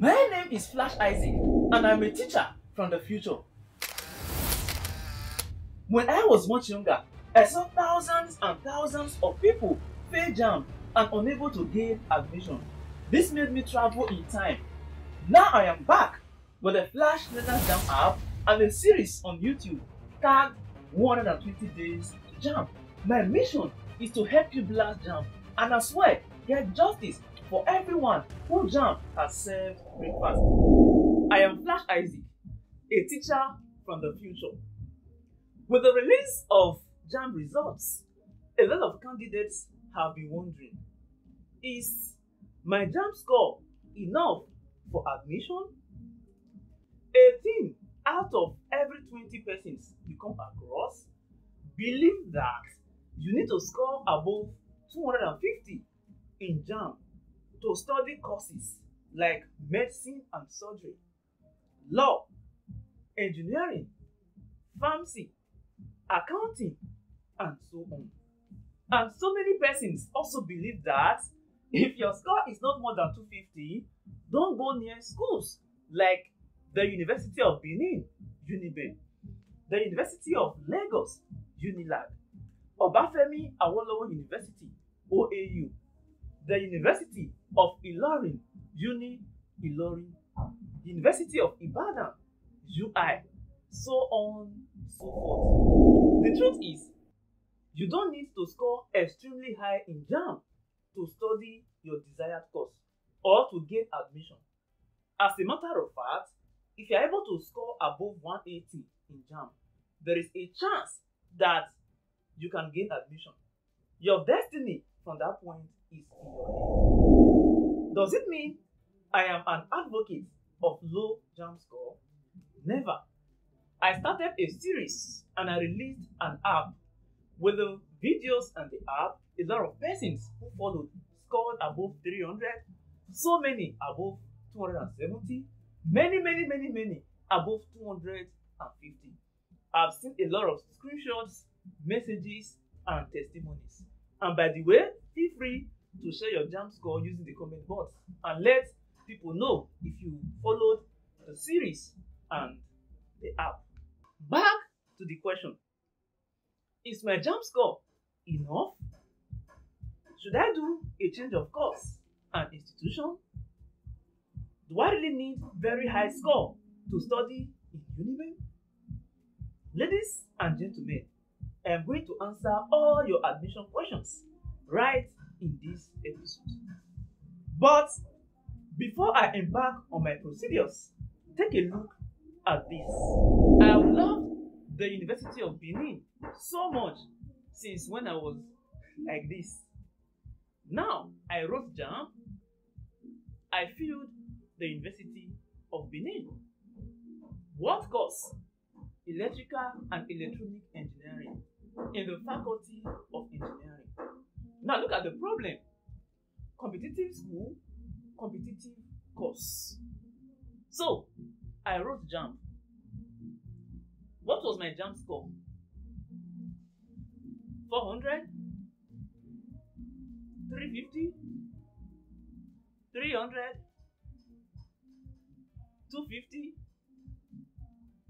My name is Flash Isaac, and I'm a teacher from the future. When I was much younger, I saw thousands and thousands of people fail JAMB and unable to gain admission. This made me travel in time. Now I am back with the Flash Letters Jam app and a series on YouTube tagged 120 Days to JAMB. My mission is to help you blast JAMB and as well get justice for everyone who JAMB has served breakfast. I am Flash Isaac, a teacher from the future. With the release of JAMB results, a lot of candidates have been wondering, is my JAMB score enough for admission? 18 out of every 20 persons you come across believe that you need to score above 250 in JAMB to study courses like medicine and surgery, law, engineering, pharmacy, accounting, and so on. And so many persons also believe that if your score is not more than 250, don't go near schools like the University of Benin, UniBen, the University of Lagos, UniLag, Obafemi Awolowo University, OAU, the University of Ilorin, UniIlorin, University of Ibadan, UI, so on, so forth. The truth is, you don't need to score extremely high in JAMB to study your desired course or to gain admission. As a matter of fact, if you are able to score above 180 in JAMB, there is a chance that you can gain admission. Your destiny from that point is in your hand. Does it mean I am an advocate of low JAMB score? Never. I started a series and I released an app. With the videos and the app, a lot of persons who followed scored above 300, so many above 270, many above 250. I've seen a lot of screenshots, messages, and testimonies. And by the way, feel free to share your JAMB score using the comment box and let people know if you followed the series and the app. Back to the question. Is my JAMB score enough? Should I do a change of course and institution? Do I really need very high score to study in UniBen? Ladies and gentlemen, I am going to answer all your admission questions right in this episode. But before I embark on my procedures, take a look at this. I have loved the University of Benin so much since when I was like this. Now I wrote JAMB, I filled the University of Benin. What course? Electrical and Electronic Engineering in the Faculty of Engineering. Now look at the problem. Competitive school, competitive course. So I wrote JAMB. What was my JAMB score? 400, 350, 300, 250,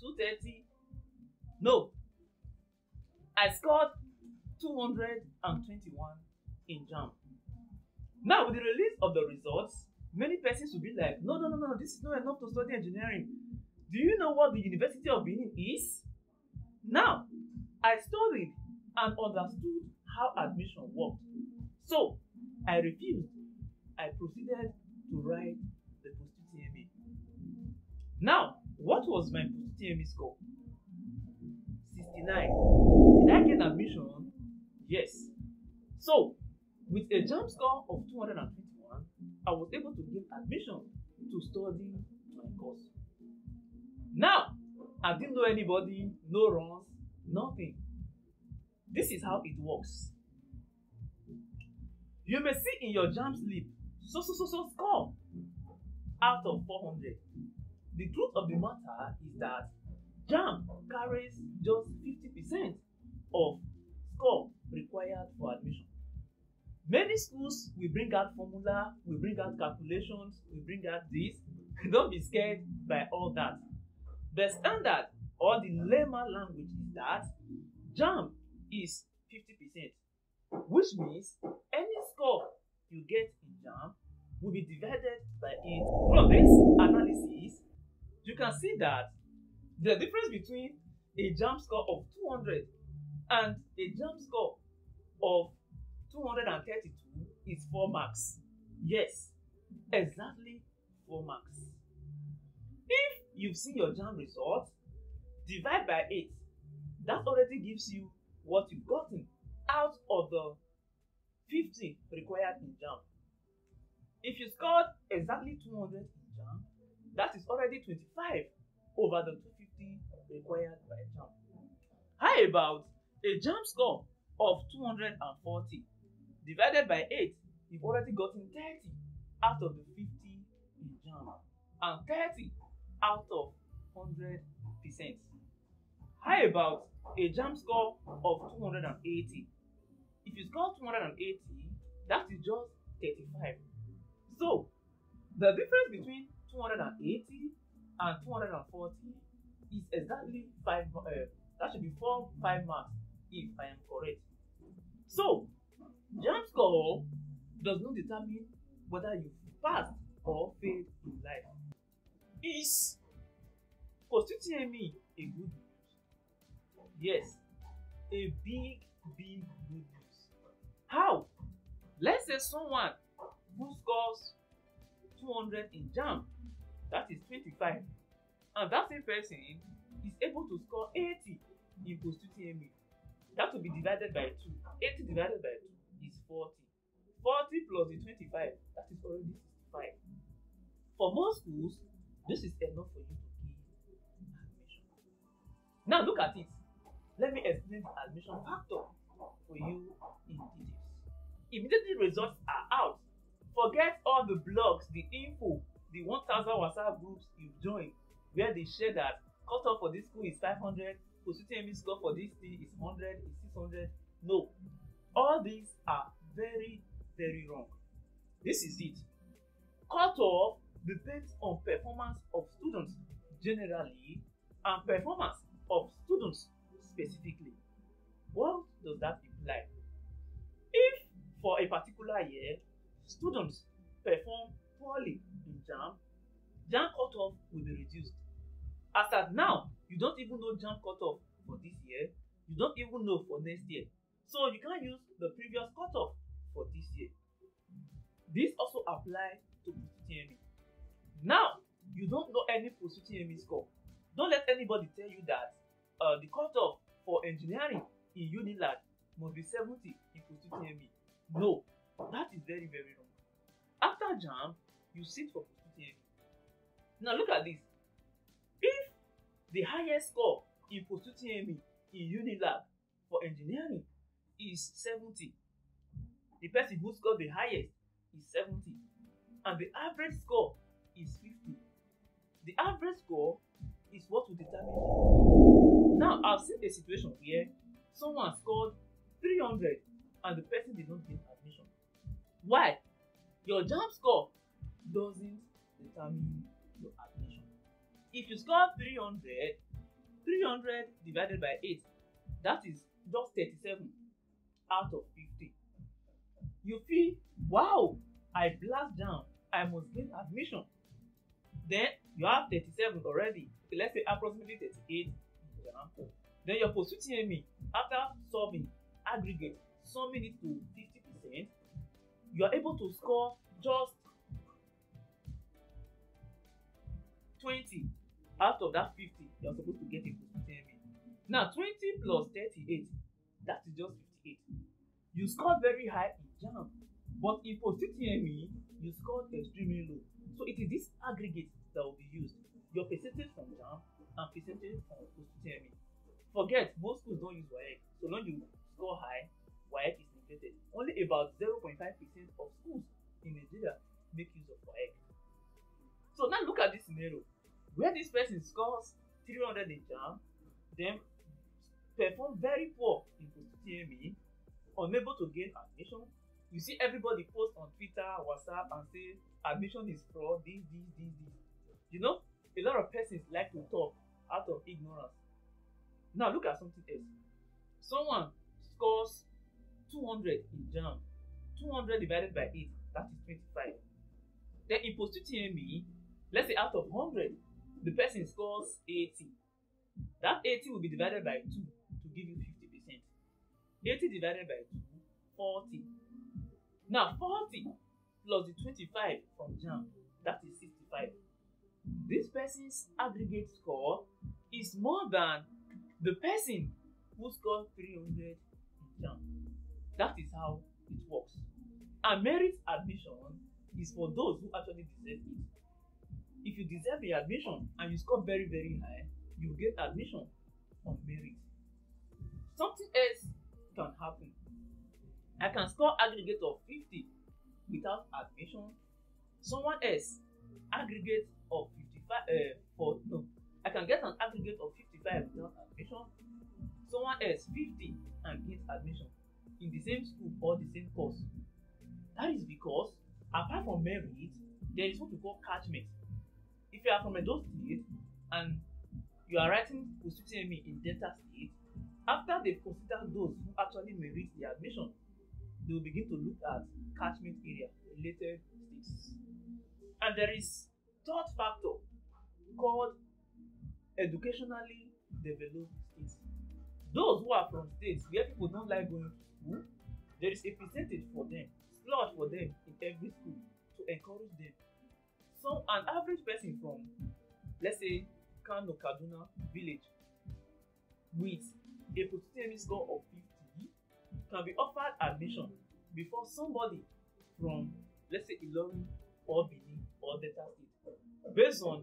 230. No, I scored 221 in JAMB. Now with the release of the results, many persons will be like, no, this is not enough to study engineering. Do you know what the University of Benin is? Now, I studied and understood how admission worked. So, I refused. I proceeded to write the Post UTME. Now, what was my Post UTME score? 69. Did I get admission? Yes. So, with a JAMB score of 221, I was able to get admission to study my course. Now, I didn't know anybody, no runs, nothing. This is how it works. You may see in your JAMB slip, so score out of 400. The truth of the matter is that JAMB carries just 50% of score required for admission. Many schools will bring out formula, will bring out calculations, will bring out this, Don't be scared by all that. The standard or the layman language is that JAMB is 50%, which means any score you get in JAMB will be divided by 8. From this analysis, you can see that the difference between a JAMB score of 200 and a JAMB score of 232 is 4 marks. Yes, exactly 4 marks. If you've seen your JAMB result, divide by 8. That already gives you what you've gotten out of the 50 required in JAMB. If you scored exactly 200 in JAMB, that is already 25 over the 250 required by JAMB. How about a JAMB score of 240 divided by 8? You've already gotten 30 out of the 50 in JAMB and 30 out of 100%. How about a JAMB score of 280? If you score 280, that is just 35. So the difference between 280 and 240 is exactly 5. That should be 4-5 marks if I am correct. So JAMB score does not determine whether you passed or failed in life. Is Post UTME a good news? Yes, a big good news. How? Let's say someone who scores 200 in JAMB, that is 25, and that same person is able to score 80 in Post UTME. That will be divided by 2. 80 divided by 2 is 40. 40 plus the 25, that is already 65. For most schools, this is enough for you to give admission. Now look at it. Let me explain the admission factor for you in details. Immediately results are out. Forget all the blogs, the info, the 1000 WhatsApp groups you've joined where they share that cutoff for this school is 500, Post UTME score for this thing is 100, is 600. No, all these are very wrong. This is it. Cutoff depends on performance of students generally and performance of students specifically. What does that imply? If for a particular year students perform poorly in JAMB, JAMB cutoff will be reduced. As at now, you don't even know JAMB cutoff for this year, you don't even know for next year, so you can't use the previous cutoff for this year. This also applies to Post UTME. Now, you don't know any Post UTME score. Don't let anybody tell you that the cutoff for engineering in UniLag must be 70 in Post UTME. No, that is very wrong. After JAMB, you sit for Post UTME. Now look at this. If the highest score in Post UTME in UniLag for engineering is 70, the person who scored the highest is 70, and the average score is 50. The average score is what will determine. Now, I've seen a situation where someone scored 300 and the person did not get admission. Why? Your JAMB score doesn't determine your admission. If you score 300 divided by 8, that is just 37 out of 50. You feel, wow, I blast down, I must gain admission. Then you have 37 already, let's say approximately 38. Then your Post UTME, after solving aggregate, summing it to 50%, you are able to score just 20 out of that 50 you are supposed to get in Post UTME. Now 20 plus 38, that is just 58. You scored very high in JAMB, but in Post UTME, you scored extremely low. So it is this aggregate that will be used. Your percentage from JAMB and percentage from Post UTME. Forget, most schools don't use WAEC. So long you score high, WAEC is neglected. Only about 0.5% of schools in Nigeria make use of WAEC. So now look at this scenario where this person scores 300 in JAMB, then perform very poor in Post UTME, unable to gain admission. You see everybody post on Twitter, WhatsApp and say admission is fraud, this. You know, a lot of persons like to talk out of ignorance. Now look at something else. Someone scores 200 in JAMB. 200 divided by 8, that is 25. Then in Post UTME, let's say out of 100, the person scores 80. That 80 will be divided by 2 to give you 50%. 80 divided by 2, 40. Now 40 plus the 25 from JAMB, that is 65. This person's aggregate score is more than the person who scored 300 in JAMB. That is how it works. And merit admission is for those who actually deserve it. If you deserve the admission and you score very, very high, you get admission on merit. Something else can happen. I can score aggregate of 50 without admission. Someone else aggregate of 55 I can get an aggregate of 55 without admission. Someone else 50 and get admission in the same school or the same course. That is because apart from merit, there is what we call catchment. If you are from Edo State and you are writing Post UTME in Delta State, after they consider those who actually merit the admission, they will begin to look at catchment area related states. And there is third factor called educationally developed states. Those who are from states where people don't like going to school, there is a percentage for them, slot for them in every school to encourage them. So an average person from, let's say, Kano Kaduna village with a Post UTME score of 50 can be offered admission before somebody from, let's say, Ilorin or Benin or Delta State, based on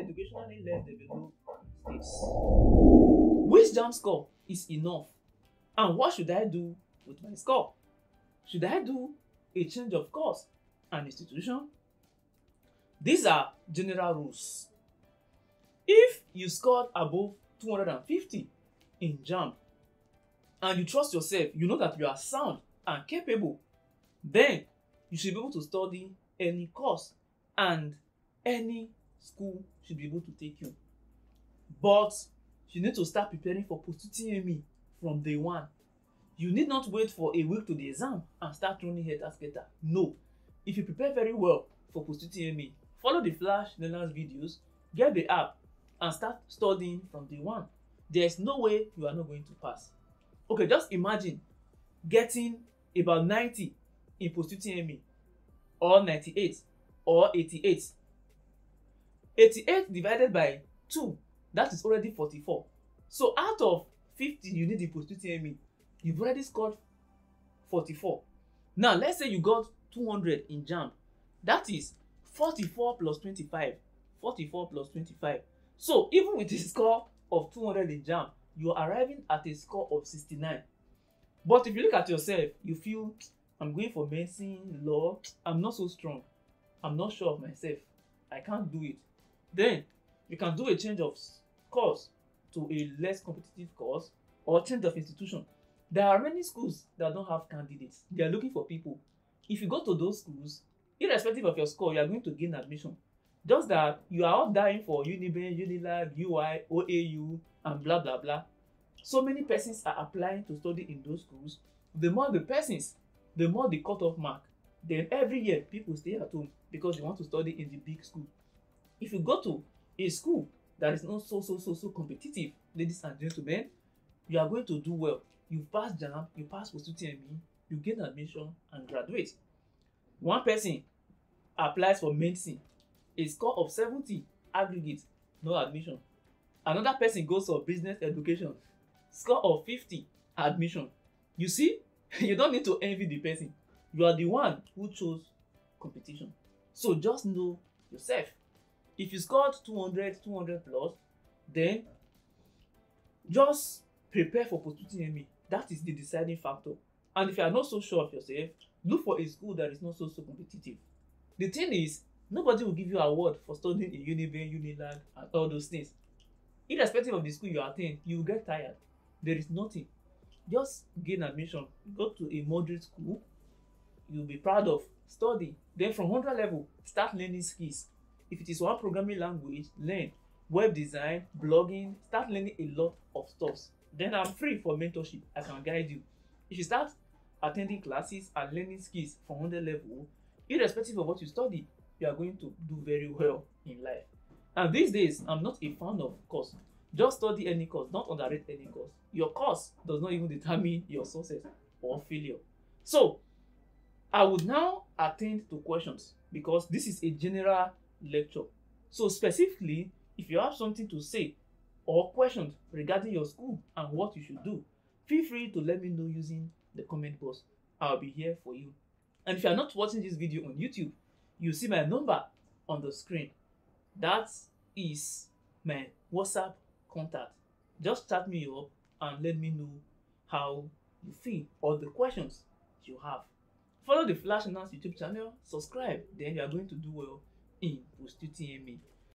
educationally less developed states. Which JAMB score is enough, and what should I do with my score? Should I do a change of course and institution? These are general rules. If you scored above 250 in JAMB and you trust yourself, you know that you are sound and capable, then you should be able to study any course and any school should be able to take you. But you need to start preparing for Post UTME from day one. You need not wait for a week to the exam and start running haters. No. If you prepare very well for Post UTME, follow the Flash Letters videos, get the app, and start studying from day one. There is no way you are not going to pass. Okay, just imagine getting about 90 in Post UTME, or 98, or 88. 88 divided by 2. That is already 44. So out of 50 you need the Post UTME, you've already scored 44. Now let's say you got 200 in JAMB. That is 44 plus 25. 44 plus 25. So even with a score of 200 in JAMB, you are arriving at a score of 69. But if you look at yourself, you feel, I'm going for medicine, law, I'm not so strong, I'm not sure of myself, I can't do it. Then you can do a change of course to a less competitive course or change of institution. There are many schools that don't have candidates. They are looking for people. If you go to those schools, irrespective of your score, you are going to gain admission. Just that you are all dying for UniBen, UniLag, UI, OAU, and blah, blah, blah. So many persons are applying to study in those schools. The more the persons, the more the cutoff mark. Then every year, people stay at home because they want to study in the big school. If you go to a school that is not so competitive, ladies and gentlemen, you are going to do well. You pass JAMB, you pass Post UTME, you gain admission and graduate. One person applies for medicine, a score of 70 aggregate, no admission. Another person goes for business education, score of 50 admission. You see, you don't need to envy the person. You are the one who chose competition. So just know yourself. If you scored 200, 200 plus, then just prepare for Post UTME. That is the deciding factor. And if you are not so sure of yourself, look for a school that is not so competitive. The thing is, nobody will give you an award for studying in UniBen, UniLag, and all those things. Irrespective of the school you attend, you will get tired. There is nothing. Just gain admission. Go to a moderate school you'll be proud of. Study. Then from 100 level, start learning skills. If it is one programming language, learn web design, blogging, start learning a lot of stuff. Then I'm free for mentorship. I can guide you. If you start attending classes and learning skills from under level, irrespective of what you study, you are going to do very well in life. And these days, I'm not a fan of course. Just study any course. Don't underrate any course. Your course does not even determine your success or failure. So, I would now attend to questions because this is a general lecture. So specifically, if you have something to say or questions regarding your school and what you should do, feel free to let me know using the comment box. I'll be here for you. And if you are not watching this video on YouTube, you'll see my number on the screen. That is my WhatsApp contact. Just chat me up and let me know how you feel or the questions you have. Follow the Flashlearners YouTube channel, subscribe, then you are going to do well in Post UTME.